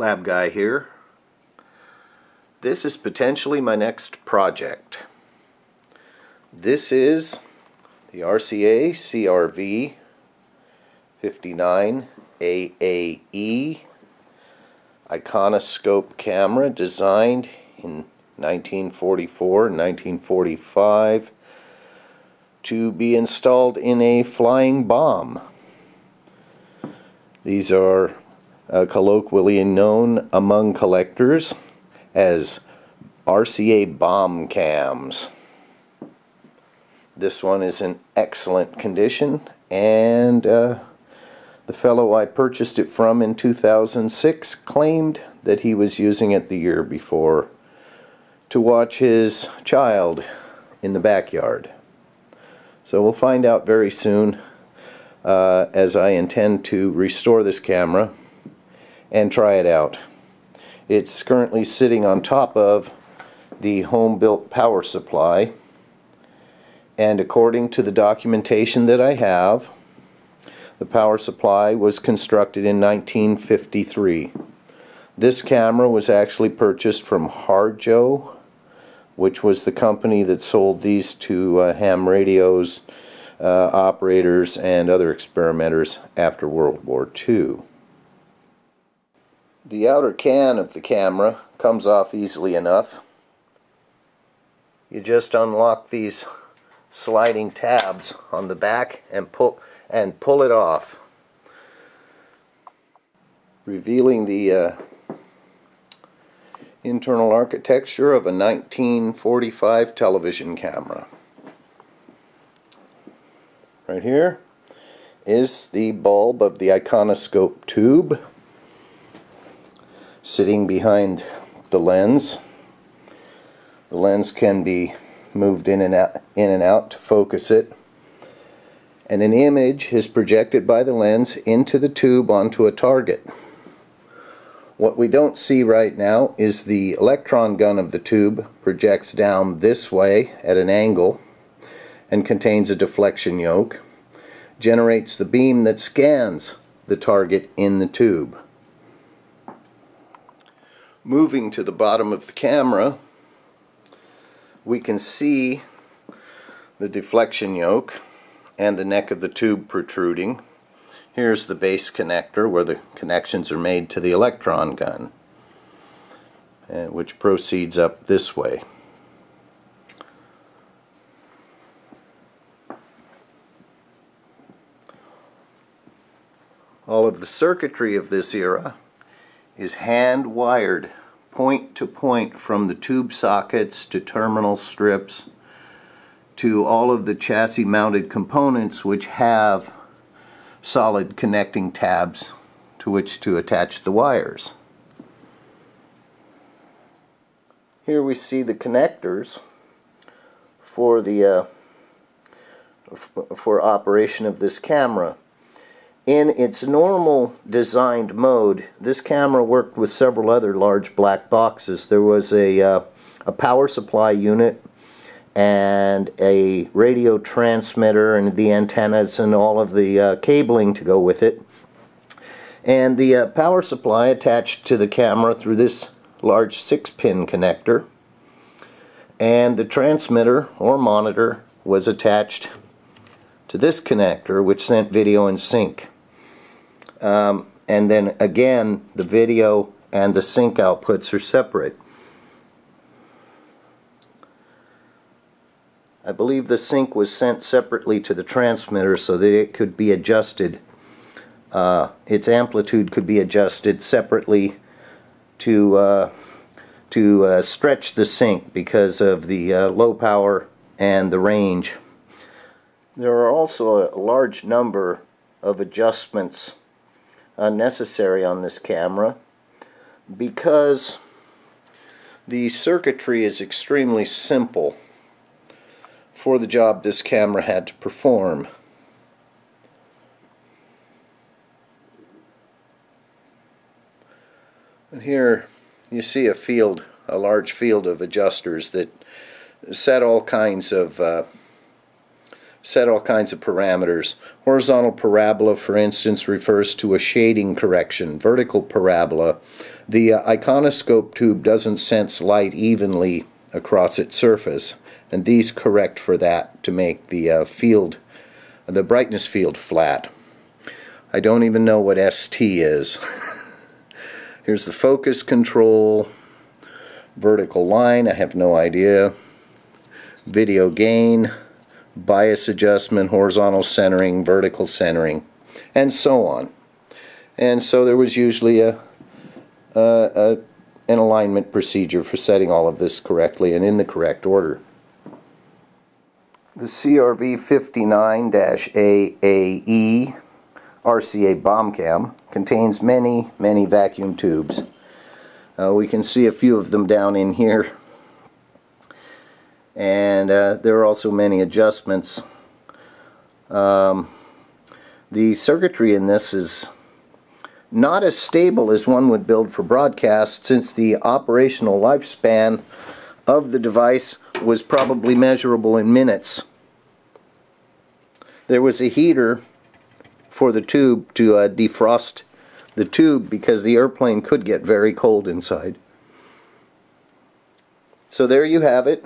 lab guy here. This is potentially my next project. This is the RCA CRV 59 AAE iconoscope camera, designed in 1944 and 1945 to be installed in a flying bomb. These are colloquially known among collectors as RCA bomb cams. This one is in excellent condition, and the fellow I purchased it from in 2006 claimed that he was using it the year before to watch his child in the backyard. So we'll find out very soon, as I intend to restore this camera and try it out. It's currently sitting on top of the home-built power supply, and according to the documentation that I have, the power supply was constructed in 1953. This camera was actually purchased from Harjo, which was the company that sold these to ham radios operators and other experimenters after World War II. The outer can of the camera comes off easily enough. You just unlock these sliding tabs on the back and pull it off, revealing the internal architecture of a 1945 television camera. Right here is the bulb of the iconoscope tube sitting behind the lens. The lens can be moved in and out to focus it, and an image is projected by the lens into the tube onto a target. What we don't see right now is the electron gun of the tube projects down this way at an angle and contains a deflection yoke, generates the beam that scans the target in the tube. Moving to the bottom of the camera, we can see the deflection yoke and the neck of the tube protruding. Here's the base connector where the connections are made to the electron gun, which proceeds up this way. All of the circuitry of this era is hand-wired point to point from the tube sockets to terminal strips to all of the chassis-mounted components, which have solid connecting tabs to which to attach the wires. Here we see the connectors for the for operation of this camera. In its normal designed mode, this camera worked with several other large black boxes. There was a power supply unit and a radio transmitter and the antennas and all of the cabling to go with it. And the power supply attached to the camera through this large 6-pin connector. And the transmitter or monitor was attached to this connector, which sent video in sync. And then again, the video and the sync outputs are separate. I believe the sync was sent separately to the transmitter so that it could be adjusted. Its amplitude could be adjusted separately to stretch the sync because of the low power and the range. There are also a large number of adjustments necessary on this camera because the circuitry is extremely simple for the job this camera had to perform. And here you see a field, a large field of adjusters that set all kinds of set all kinds of parameters. Horizontal parabola, for instance, refers to a shading correction. Vertical parabola, the iconoscope tube doesn't sense light evenly across its surface, and these correct for that to make the field, the brightness field, flat. I don't even know what ST is. Here's the focus control, vertical line, I have no idea, video gain, bias adjustment, horizontal centering, vertical centering, and so on. And so there was usually an alignment procedure for setting all of this correctly and in the correct order. The CRV 59 AAE RCA bomb cam contains many vacuum tubes. We can see a few of them down in here, and there are also many adjustments. The circuitry in this is not as stable as one would build for broadcast, since the operational lifespan of the device was probably measurable in minutes. There was a heater for the tube to defrost the tube, because the airplane could get very cold inside. So there you have it.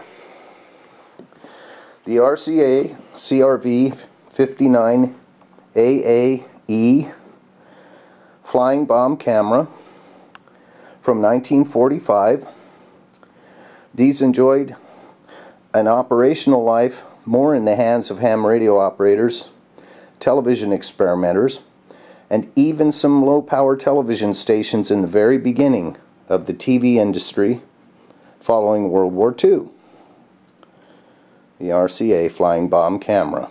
The RCA CRV 59 AAE flying bomb camera from 1945. These enjoyed an operational life more in the hands of ham radio operators, television experimenters, and even some low-power television stations in the very beginning of the TV industry following World War II. The RCA flying bomb camera.